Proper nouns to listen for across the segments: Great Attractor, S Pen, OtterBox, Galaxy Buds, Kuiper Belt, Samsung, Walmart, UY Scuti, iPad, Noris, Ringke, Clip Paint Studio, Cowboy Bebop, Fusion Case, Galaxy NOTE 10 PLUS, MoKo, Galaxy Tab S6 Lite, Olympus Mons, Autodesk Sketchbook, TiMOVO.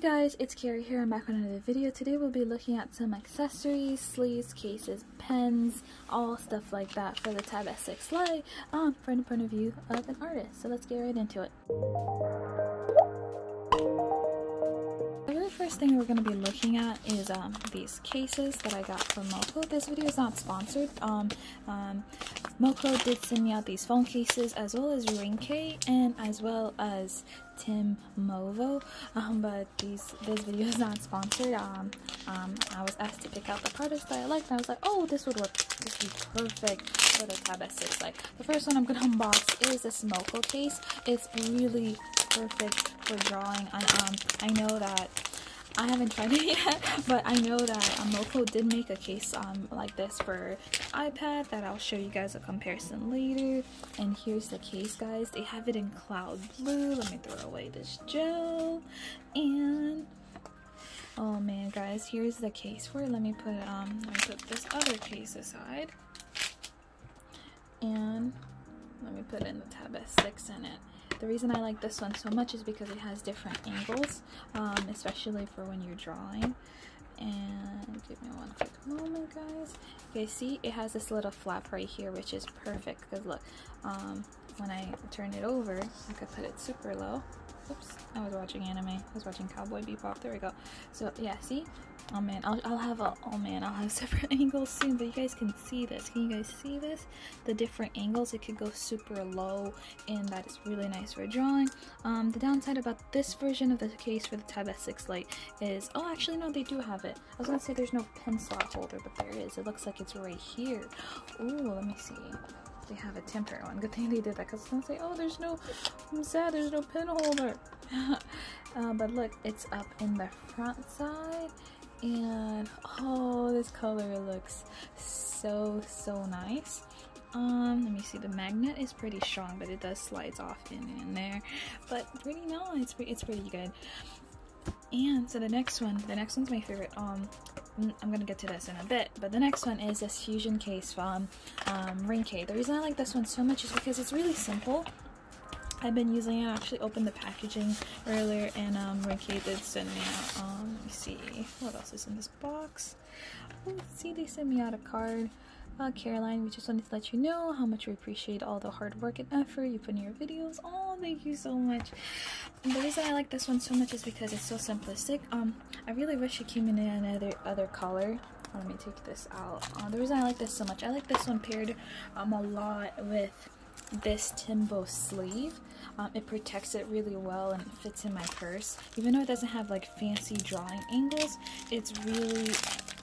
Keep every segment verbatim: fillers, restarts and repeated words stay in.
Hey guys, it's Carrie here. I'm back on another video. Today we'll be looking at some accessories, sleeves, cases, pens, all stuff like that for the Tab S six Lite um, from the point of view of an artist. So let's get right into it. The very first thing we're going to be looking at is um, these cases that I got from MoKo. This video is not sponsored. Um, um, MoKo did send me out these phone cases as well as Ringke and as well as TiMOVO, um, but these this video is not sponsored. Um, um, I was asked to pick out the products that I liked, and I was like, oh, this would work. This would be perfect for the Tab S six. Like the first one I'm gonna unbox is this MoKo case. It's really perfect for drawing. I um I know that. I haven't tried it yet, but I know that um, MoKo did make a case um, like this for iPad that I'll show you guys a comparison later. And here's the case, guys. They have it in cloud blue. Let me throw away this gel. And oh man, guys, here's the case for it. Let me put um, let me put this other case aside, and let me put in the Tab S six in it. The reason I like this one so much is because it has different angles, um, especially for when you're drawing. And give me one quick moment, guys. Okay, see, it has this little flap right here, which is perfect because look, um, when I turn it over, I could put it super low. Oops, I was watching anime. I was watching Cowboy Bebop. There we go. So yeah, see? Oh man, I'll, I'll have a oh man, I'll have separate angles soon, but you guys can see this. Can you guys see this? The different angles. It could go super low, and that is really nice for drawing. Um, the downside about this version of the case for the Tab S six Lite is oh, actually no, they do have it. I was gonna say there's no pen slot holder, but there is. It looks like it's right here. Ooh, let me see. They have a temporary one. Good thing they did that, because it's gonna say, oh, there's no, I'm sad, there's no pen holder. uh, but look, it's up in the front side, and oh, this color looks so so nice. Um, let me see. The magnet is pretty strong, but it does slides off in and there, but pretty nice. It's pretty good. And so the next one, the next one's my favorite. Um, I'm gonna get to this in a bit, but the next one is this Fusion Case from um, Ringke. The reason I like this one so much is because it's really simple. I've been using it. I actually opened the packaging earlier, and um, Ringke did send me out. Um, let me see what else is in this box. Oh, see, they sent me out a card. Uh, Caroline, we just wanted to let you know how much we appreciate all the hard work and effort you put in your videos. Oh, thank you so much. And the reason I like this one so much is because it's so simplistic. Um, I really wish it came in another other color. Let me take this out. Uh, the reason I like this so much, I like this one paired um a lot with this Timbo sleeve. Um, it protects it really well, and it fits in my purse. Even though it doesn't have like fancy drawing angles, it's really.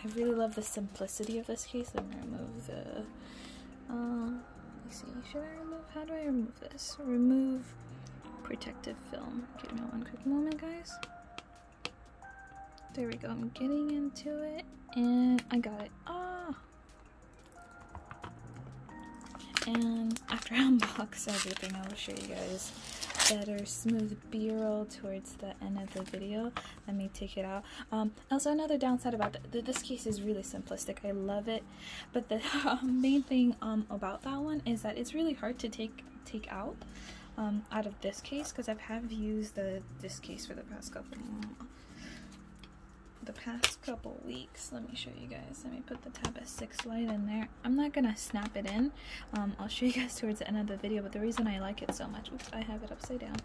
I really love the simplicity of this case. Let me remove the, uh, let me see, should I remove, how do I remove this? Remove protective film. Give me one quick moment, guys. There we go, I'm getting into it, and I got it. Ah! And after I unbox everything, I will show you guys better smooth b-roll towards the end of the video. Let me take it out. Um, also, another downside about th th this case is really simplistic. I love it, but the main thing um, about that one is that it's really hard to take take out um, out of this case, because I've have used the this case for the past couple the past couple weeks. Let me show you guys. Let me put the Tab S six Lite in there. I'm not gonna snap it in. Um, I'll show you guys towards the end of the video, but the reason I like it so much, oops, I have it upside down.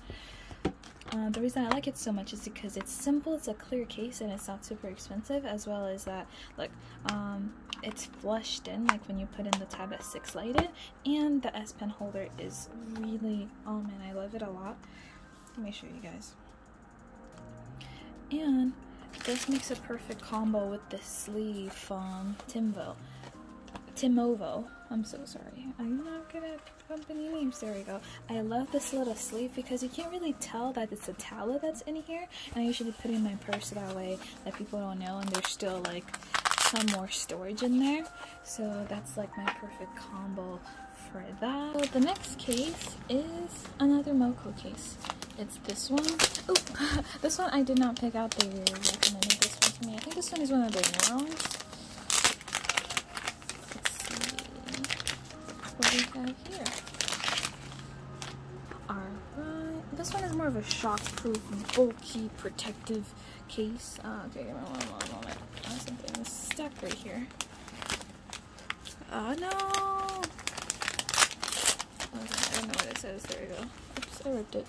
Uh, the reason I like it so much is because it's simple, it's a clear case, and it's not super expensive, as well as that, look, um, it's flushed in, like when you put in the Tab S six Lite in, and the S Pen holder is really, oh man, I love it a lot. Let me show you guys. And this makes a perfect combo with this sleeve from TiMOVO. TiMOVO. I'm so sorry. I'm not good at company names. There we go. I love this little sleeve because you can't really tell that it's a towel that's in here. And I usually put it in my purse that way that people don't know, and there's still like some more storage in there. So that's like my perfect combo for that. So the next case is another MoKo case. It's this one. Oh, this one I did not pick out. They really recommended this one to me. I think this one is one of the rounds. Let's see what we have here. Alright. This one is more of a shockproof, bulky, protective case. Uh, okay, give me one moment. I have something stuck right here. Oh, no! Okay, I don't know what it says. There we go. Oops, I ripped it.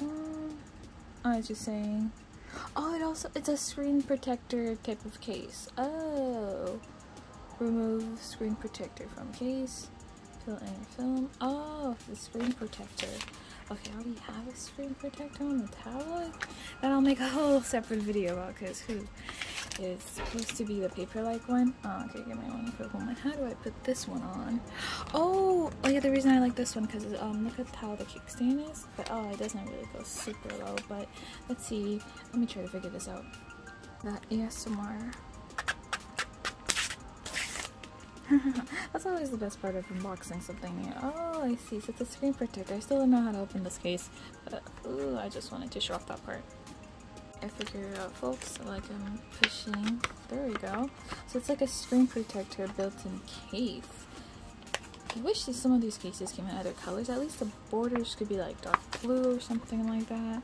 Um, I was just saying. Oh, it also, it's a screen protector type of case. Oh! Remove screen protector from case. Fill in your film. Oh, the screen protector. Okay, I already have a screen protector on the tablet. That I'll make a whole separate video about, because who is supposed to be the paper-like one? Oh, okay, get my one purple one. How do I put this one on? Oh, oh yeah, the reason I like this one, because um, look at how the kickstand is. But oh, it doesn't really go super low, but let's see. Let me try to figure this out. That A S M R. That's always the best part of unboxing something new. Oh, I see. So it's a screen protector. I still don't know how to open this case, but uh, ooh, I just wanted to show off that part. I figured it out, folks. So, like, I'm pushing. There we go. So it's like a screen protector built-in case. I wish that some of these cases came in other colors. At least the borders could be like dark blue or something like that.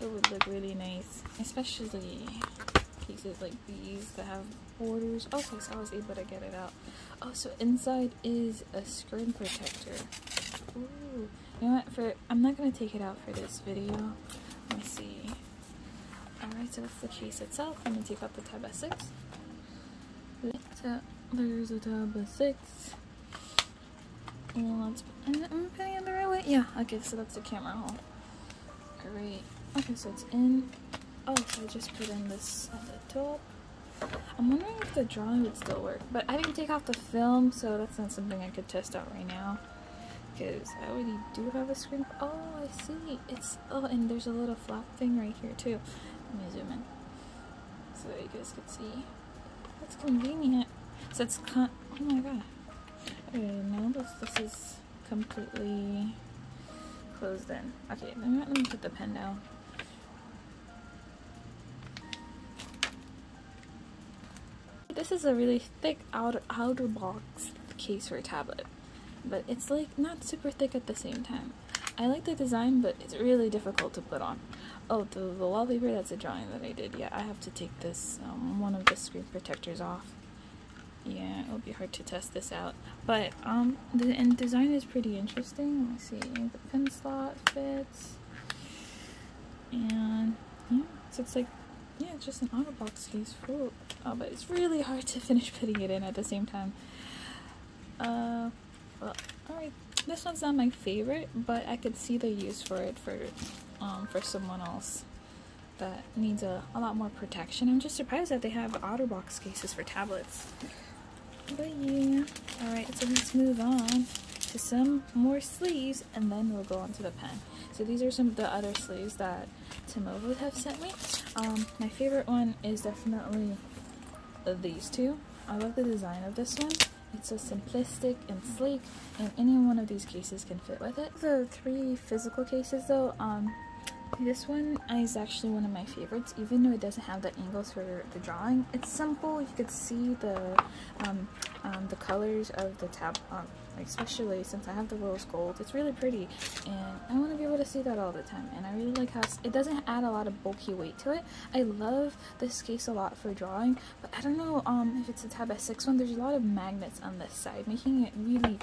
It would look really nice, especially cases like these that have borders. Okay, so I was able to get it out. Oh, so inside is a screen protector. Ooh. You know what? For I'm not gonna take it out for this video. Let me see. Alright, so that's the case itself. I'm gonna take out the Tab S six. So there's the Tab S six. And let's I'm putting it the right way. Yeah, okay, so that's the camera hole. Alright. Okay, so it's in. Oh, so I just put in this at the top. I'm wondering if the drawing would still work, but I didn't take off the film, so that's not something I could test out right now, because I already do have a screen. Oh, I see. It's oh, and there's a little flap thing right here too. Let me zoom in so you guys could see. That's convenient. So it's con. Oh my god. Okay, now this this is completely closed in. Okay, then let me put the pen down. This is a really thick outer, outer box case for a tablet, but it's like not super thick at the same time. I like the design, but it's really difficult to put on. Oh, the, the wallpaper, that's a drawing that I did. Yeah, I have to take this, um, one of the screen protectors off. Yeah, it'll be hard to test this out, but um, the and design is pretty interesting. Let me see, the pin slot fits, and yeah, so it's like, yeah, it's just an OtterBox case for, oh, but it's really hard to finish putting it in at the same time. Uh, well, alright, this one's not my favorite, but I could see the use for it for, um, for someone else that needs a, a lot more protection. I'm just surprised that they have OtterBox cases for tablets. But yeah, alright, so let's move on to some more sleeves, and then we'll go on to the pen. So these are some of the other sleeves that TiMOVO have sent me. Um, my favorite one is definitely these two. I love the design of this one. It's so simplistic and sleek, and any one of these cases can fit with it. The three physical cases though, um, this one is actually one of my favorites, even though it doesn't have the angles for the drawing. It's simple. You could see the um, um, the colors of the tab, um, especially since I have the rose gold. It's really pretty, and I want to be able to see that all the time. And I really like how it doesn't add a lot of bulky weight to it. I love this case a lot for drawing, but I don't know um, if it's a Tab S six one. There's a lot of magnets on this side, making it really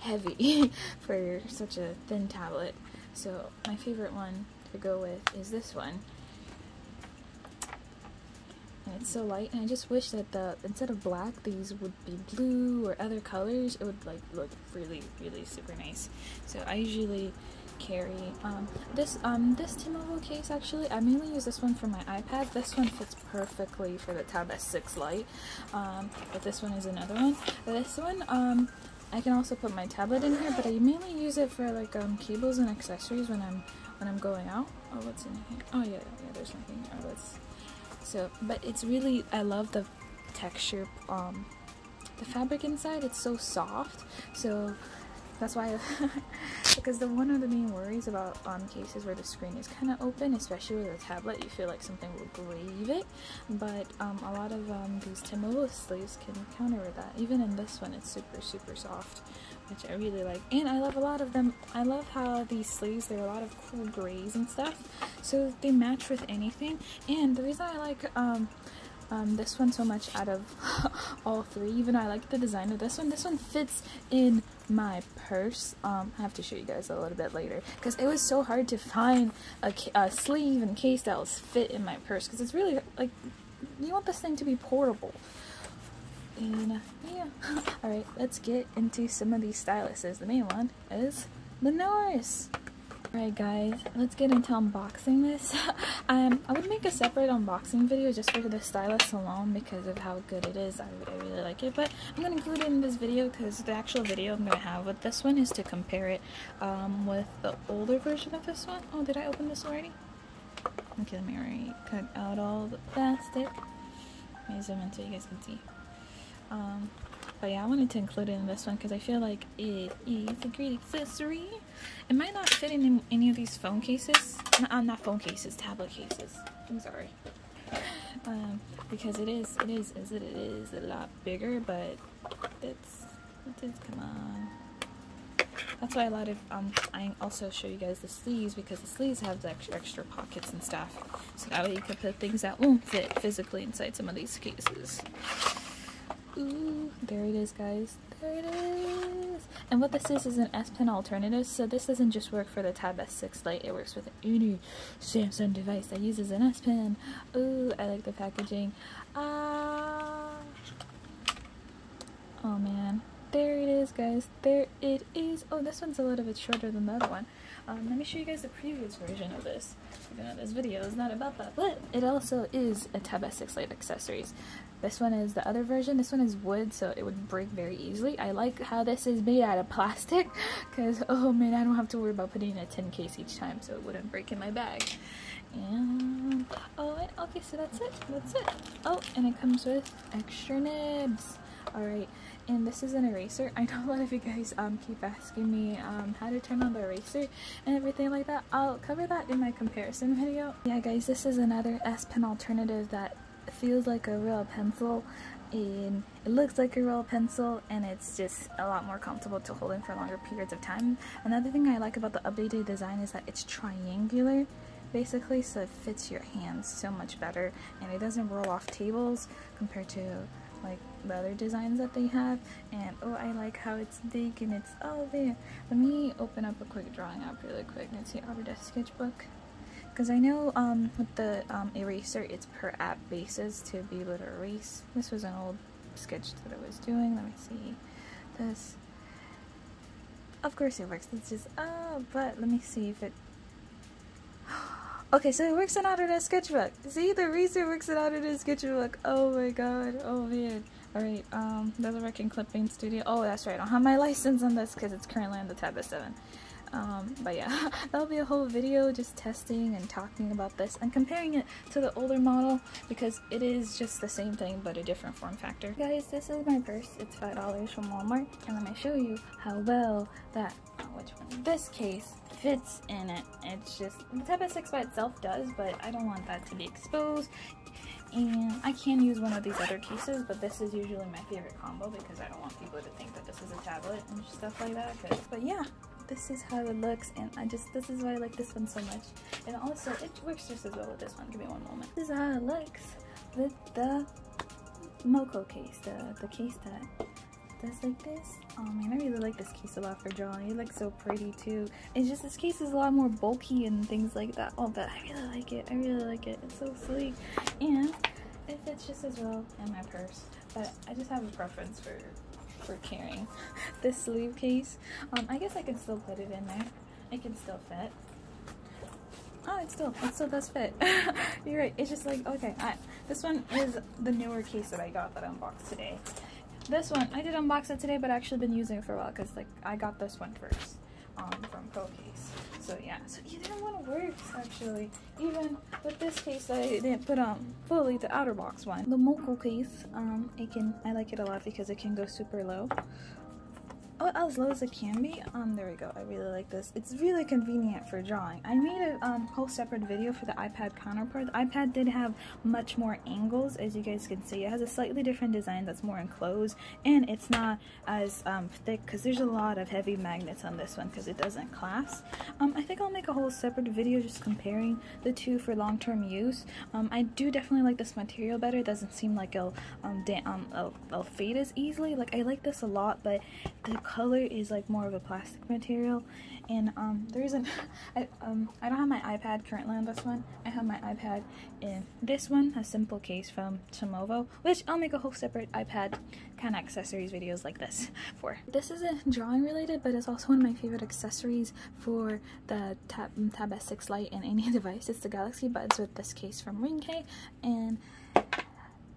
heavy for such a thin tablet. So my favorite one to go with is this one, and it's so light, and I just wish that the instead of black these would be blue or other colors. It would like look really really super nice. So I usually carry um this um this TiMOVO case. Actually, I mainly use this one for my iPad. This one fits perfectly for the Tab S six Lite, um but this one is another one. This one, um I can also put my tablet in here, but I mainly use it for like um cables and accessories when I'm when I'm going out. Oh, what's in here? Oh yeah, yeah, there's nothing. Oh, that's so. But it's really, I love the texture, um, the fabric inside. It's so soft. So that's why Because the one of the main worries about um, cases where the screen is kind of open, especially with a tablet, you feel like something will grave it. But um, a lot of um, these TiMOVO sleeves can counter that. Even in this one, it's super, super soft, which I really like. And I love a lot of them. I love how these sleeves, there are a lot of cool grays and stuff, so they match with anything. And the reason I like um, um, this one so much out of all three, even though I like the design of this one, this one fits in my purse. um I have to show you guys a little bit later, because it was so hard to find a, a sleeve and case that will fit in my purse, because it's really, like, you want this thing to be portable. And uh, yeah. All right, let's get into some of these styluses. The main one is the Norse. Alright guys, let's get into unboxing this. um, I would make a separate unboxing video just for the stylus alone because of how good it is. I, I really like it, but I'm going to include it in this video because the actual video I'm going to have with this one is to compare it um, with the older version of this one. Oh, did I open this already? Okay, let me already cut out all the plastic. Let me zoom in so you guys can see. Um, but yeah, I wanted to include it in this one because I feel like it is a great accessory. It might not fit in any of these phone cases. No, not phone cases, tablet cases. I'm sorry. Um, because it is, it is, is it, it is a lot bigger, but it's, it is, come on. That's why a lot of, um, I also show you guys the sleeves, because the sleeves have the extra, extra pockets and stuff. So that way you can put things that won't fit physically inside some of these cases. Ooh, there it is, guys. There it is. And what this is is an S Pen alternative. So this doesn't just work for the Tab S six Lite. It works with any Samsung device that uses an S Pen. Ooh, I like the packaging. Ah. Oh man, there it is, guys. There it is. Oh, this one's a little bit shorter than the other one. Um, let me show you guys the previous version of this. Even though this video is not about that, but it also is a Tab S six Lite accessories. This one is the other version. This one is wood, so it would break very easily. I like how this is made out of plastic, because, oh man, I don't have to worry about putting in a tin case each time, so it wouldn't break in my bag. And, oh, and, okay, so that's it. That's it. Oh, and it comes with extra nibs. Alright, and this is an eraser. I know a lot of you guys um, keep asking me um, how to turn on the eraser and everything like that. I'll cover that in my comparison video. Yeah, guys, this is another S Pen alternative that feels like a real pencil, and it looks like a real pencil, and it's just a lot more comfortable to hold in for longer periods of time. Another thing I like about the updated design is that it's triangular, basically, so it fits your hands so much better, and it doesn't roll off tables compared to like the other designs that they have. And oh, I like how it's big and it's all there. Let me open up a quick drawing app really quick. Let's see, Autodesk Sketchbook. Because I know um, with the um, eraser, it's per app basis to be able to erase. This was an old sketch that I was doing. Let me see this. Of course it works. It's just, oh, but let me see if it... Okay, so it works in Autodesk Sketchbook. See, the eraser works in Autodesk Sketchbook. Oh my god. Oh man. Alright, um, doesn't work in Clip Paint Studio. Oh, that's right. I don't have my license on this because it's currently on the Tab S seven. Um, but yeah, that'll be a whole video just testing and talking about this and comparing it to the older model, because it is just the same thing but a different form factor. Guys, this is my purse. It's five dollars from Walmart, and let me show you how well that, oh, which one? This case fits in it. It's just, the Tab S six by itself does, but I don't want that to be exposed. And I can use one of these other cases, but this is usually my favorite combo because I don't want people to think that this is a tablet and stuff like that. But, but yeah, this is how it looks, and I just, this is why I like this one so much. And also, it works just as well with this one. Give me one moment. This is how it looks with the MoKo case, the, the case that does like this. Oh man, I really like this case a lot for drawing. It looks so pretty too. It's just, this case is a lot more bulky and things like that. Oh, but I really like it. I really like it. It's so sleek. And it fits just as well in my purse. But I just have a preference for... for carrying this sleeve case. um I guess I can still put it in there. It can still fit. Oh, it still it still does fit. You're right. It's just like, okay, I, this one is the newer case that I got that I unboxed today. This one I did unbox it today, but I actually been using it for a while because like I got this one first um from ProCase. So yeah, so either one works actually, even with this case I didn't put on fully the OtterBox one. The MoKo case, um, it can, I like it a lot because it can go super low. as low as it can be. Um, there we go. I really like this. It's really convenient for drawing. I made a um, whole separate video for the iPad counterpart. The iPad did have much more angles, as you guys can see. It has a slightly different design that's more enclosed, and it's not as um, thick because there's a lot of heavy magnets on this one because it doesn't clasp. Um, I think I'll make a whole separate video just comparing the two for long-term use. Um, I do definitely like this material better. It doesn't seem like it'll, um, um, it'll, it'll fade as easily. Like, I like this a lot, but the color is like more of a plastic material, and um, there isn't. I um I don't have my iPad currently on this one. I have my iPad in this one, a simple case from TiMOVO, which I'll make a whole separate iPad kind of accessories videos like this for. This isn't drawing related, but it's also one of my favorite accessories for the Tab, Tab S six Lite and any device. It's the Galaxy Buds with this case from Ringke, and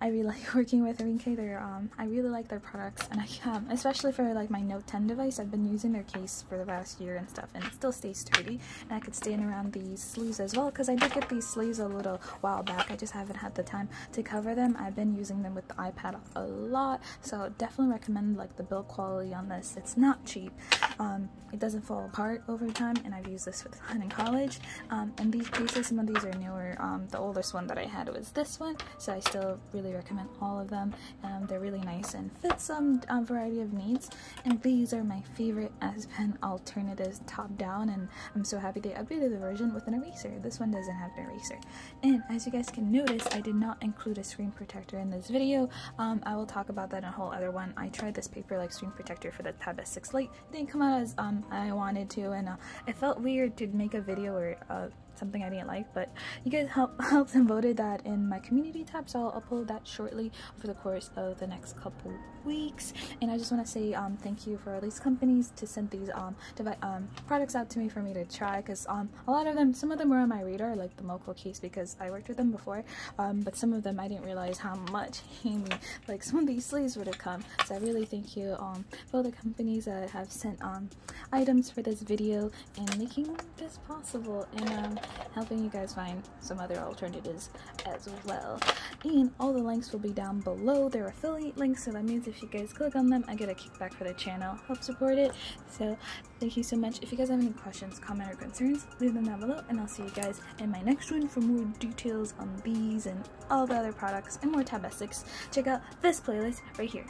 I really like working with Ringke. They're, um, I really like their products, and I um, especially for like my Note ten device, I've been using their case for the last year and stuff, and it still stays sturdy. And I could stand around these sleeves as well, because I did get these sleeves a little while back. I just haven't had the time to cover them. I've been using them with the iPad a lot, so definitely recommend like the build quality on this. It's not cheap. Um, it doesn't fall apart over time, and I've used this with one in college. Um, and these cases, some of these are newer. Um, the oldest one that I had was this one, so I still really recommend all of them. Um, they're really nice and fit some um, variety of needs, and these are my favorite S Pen alternatives top down, and I'm so happy they updated the version with an eraser. This one doesn't have an eraser, and as you guys can notice, I did not include a screen protector in this video. um, I will talk about that in a whole other one. I tried this paper like screen protector for the Tab S six Lite. It didn't come out as um, I wanted to, and uh, it felt weird to make a video or uh, something I didn't like, but you guys help, helped and voted that in my community tab, so I'll upload that shortly for the course of the next couple weeks. And I just want to say um, thank you for all these companies to send these um, um, products out to me for me to try, because um, a lot of them, some of them were on my radar, like the MoKo case, because I worked with them before, um, but some of them I didn't realize how much handy like some of these sleeves would have come. So I really thank you um, for all the companies that have sent um, items for this video and making this possible, and um, helping you guys find some other alternatives as well. And all the links will be down below. They're affiliate links, so that means if you guys click on them, I get a kickback for the channel, help support it. So thank you so much. If you guys have any questions, comment, or concerns, leave them down below, and I'll see you guys in my next one for more details on these and all the other products and more Tab S six. Check out this playlist right here.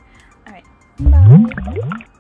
Alright, bye!